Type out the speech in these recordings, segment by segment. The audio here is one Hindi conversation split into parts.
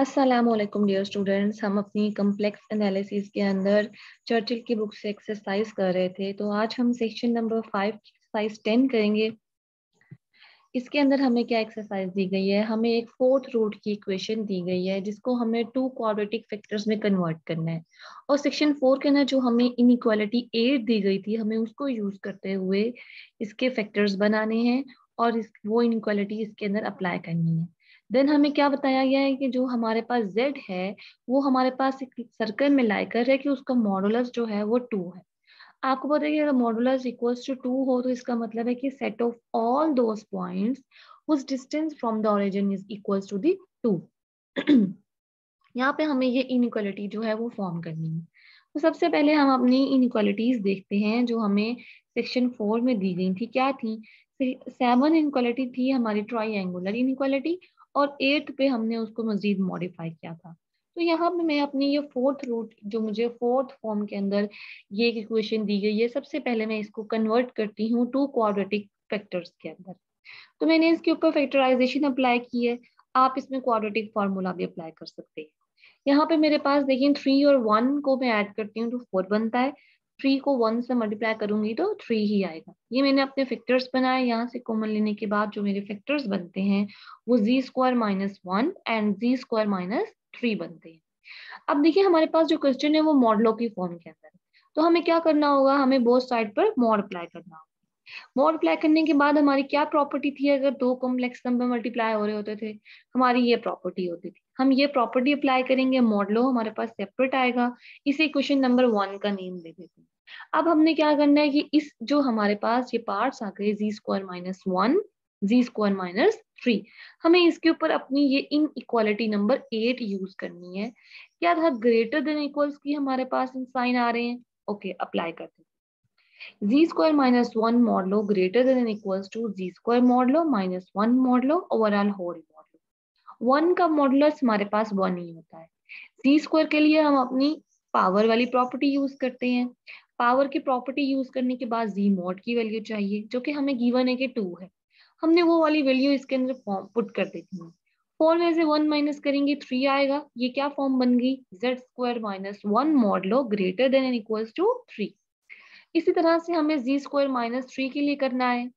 अस्सलामुअलैकुम डियर स्टूडेंट्स, हम अपनी कम्प्लेक्स एनालिसिस के अंदर चर्चिल की बुक से एक्सरसाइज कर रहे थे। तो आज हम सेक्शन नंबर 5 एक्सरसाइज 10 करेंगे। इसके अंदर हमें क्या एक्सरसाइज दी गई है, हमें एक 4th रूट की इक्वेशन दी गई है जिसको हमें 2 क्वाड्रेटिक फैक्टर्स में कन्वर्ट करना है। और सेक्शन 4 के अंदर जो हमें इनइक्वालिटी 8 दी गई थी, हमें उसको यूज करते हुए इसके फैक्टर्स बनाने हैं और वो इनइक्वालिटी इसके अंदर अप्लाई करनी है। देन हमें क्या बताया गया है कि जो हमारे पास z है वो हमारे पास एक सर्कल में लाइकर है कि उसका मॉडुलस जो है वो 2 है। आपको पता है कि अगर मॉडुलस इक्वल्स टू 2 हो तो इसका मतलब है कि set of all those points whose distance from the origin is equals to the 2। यहाँ पे हमें ये इनइक्वालिटी जो है वो फॉर्म करनी है। तो सबसे पहले हम अपनी इनइक्वालिटीज देखते हैं जो हमें सेक्शन 4 में दी गई थी। क्या थी? 7 इनइक्वालिटी थी हमारी ट्राइंगुलर इनइक्वालिटी, और 8 पे हमने उसको मजीद मॉडिफाई किया था। तो यहाँ पे मैं अपनी ये 4th रूट जो मुझे 4th फॉर्म के अंदर ये एक इक्वेशन दी गई है, सबसे पहले मैं इसको कन्वर्ट करती हूँ 2 क्वाड्रेटिक फैक्टर्स के अंदर। तो मैंने इसके ऊपर फैक्टराइजेशन अप्लाई की है। आप इसमें क्वाड्रेटिक फार्मूला भी अप्लाई कर सकते हैं। यहाँ पे मेरे पास देखिए 3 और 1 को मैं ऐड करती हूँ तो 4 बनता है। 3 को 1 से मल्टीप्लाई करूंगी तो 3 ही आएगा। ये मैंने अपने फैक्टर्स बनाए। यहाँ से कॉमन लेने के बाद जो मेरे फैक्टर्स बनते हैं वो z² - 1 एंड z² - 3 बनते हैं। अब देखिए हमारे पास जो क्वेश्चन है वो मॉडलों की फॉर्म के अंदर, तो हमें क्या करना होगा, हमें बोथ साइड पर मॉड अप्लाई करना होगा। मॉड अप्लाई करने के बाद हमारी क्या प्रॉपर्टी थी, अगर 2 कॉम्प्लेक्स नंबर मल्टीप्लाई हो रहे होते थे हमारी ये प्रॉपर्टी होती थी। हम ये प्रॉपर्टी अप्लाई करेंगे, मॉडलो हमारे पास सेपरेट आएगा। इसे क्वेश्चन नंबर 1 का नेम दे देते हैं। अब हमने क्या करना है कि इस जो हमारे पास ये पार्ट्स आ गए z² - 1 z² - 3, हमें इसके ऊपर अपनी ये इनइक्वालिटी नंबर 8 यूज करनी है। क्या था, ग्रेटर देन इक्वल्स की हमारे पास साइन आ रहे हैं। ओके, अप्लाई करते हैं। z² - 1 modulo greater than equals to z² modulo -1 modulo overall whole modulo. 1 का मॉडुलस हमारे पास 1 ही होता है। z² के लिए हम अपनी पावर वाली प्रॉपर्टी यूज करते हैं। पावर की प्रॉपर्टी यूज करने के बाद z mod की वैल्यू चाहिए जो कि हमें गिवन है कि 2 है। हमने वो वाली वैल्यू इसके अंदर फॉर्म पुट कर देती हूँ। 4 में से 1 माइनस करेंगे 3 आएगा। ये क्या फॉर्म बन गई, z² - 1 modulo greater than equals to 3। इसी तरह से हमें z² - 3 के लिए करना है।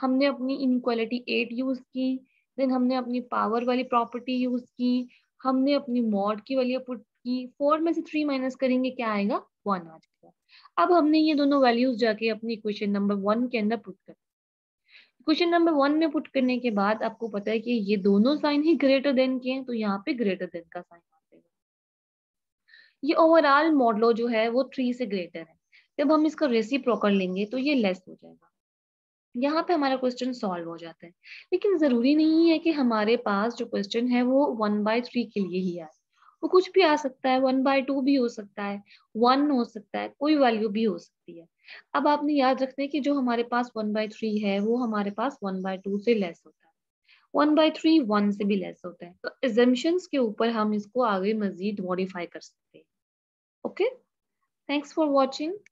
हमने अपनी इनइक्वालिटी 8 यूज की, देन हमने अपनी पावर वाली प्रॉपर्टी यूज की, हमने अपनी मॉड की वैल्यू पुट की। 4 में से 3 माइनस करेंगे क्या आएगा, 1 आ जाएगा। अब हमने ये दोनों वैल्यूज जाके अपनी इक्वेशन नंबर 1 के अंदर पुट कर। इक्वेशन नंबर 1 में पुट करने के बाद आपको पता है कि ये दोनों साइन ही ग्रेटर देन के हैं, तो यहाँ पे ग्रेटर देन का साइन आ जाएगा। ये ओवरऑल मॉडलो जो है वो 3 से ग्रेटर है। जब हम इसका रेसिप्रोकल लेंगे तो ये लेस हो जाएगा। यहाँ पे हमारा क्वेश्चन सॉल्व हो जाता है। लेकिन जरूरी नहीं है कि हमारे पास जो क्वेश्चन है वो 1/3 के लिए ही आए। वो कुछ भी आ सकता है, 1/2 भी हो सकता है, 1 हो सकता है, कोई वैल्यू भी हो सकती है। अब आपने याद रखना है कि जो हमारे पास 1/3 है वो हमारे पास 1/2 से लेस होता है। 1/3 1 से भी लेस होता है। तो एजम्पशंस के ऊपर हम इसको आगे मजीद मॉडिफाई कर सकते हैं। Okay, thanks for watching.